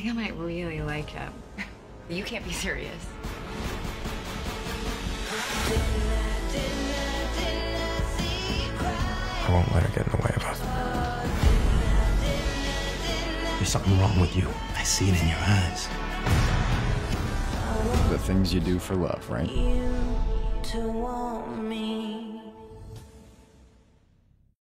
think I might really like him. You can't be serious. I won't let her get in the way of us. There's something wrong with you. I see it in your eyes. The things you do for love, right? You to want me.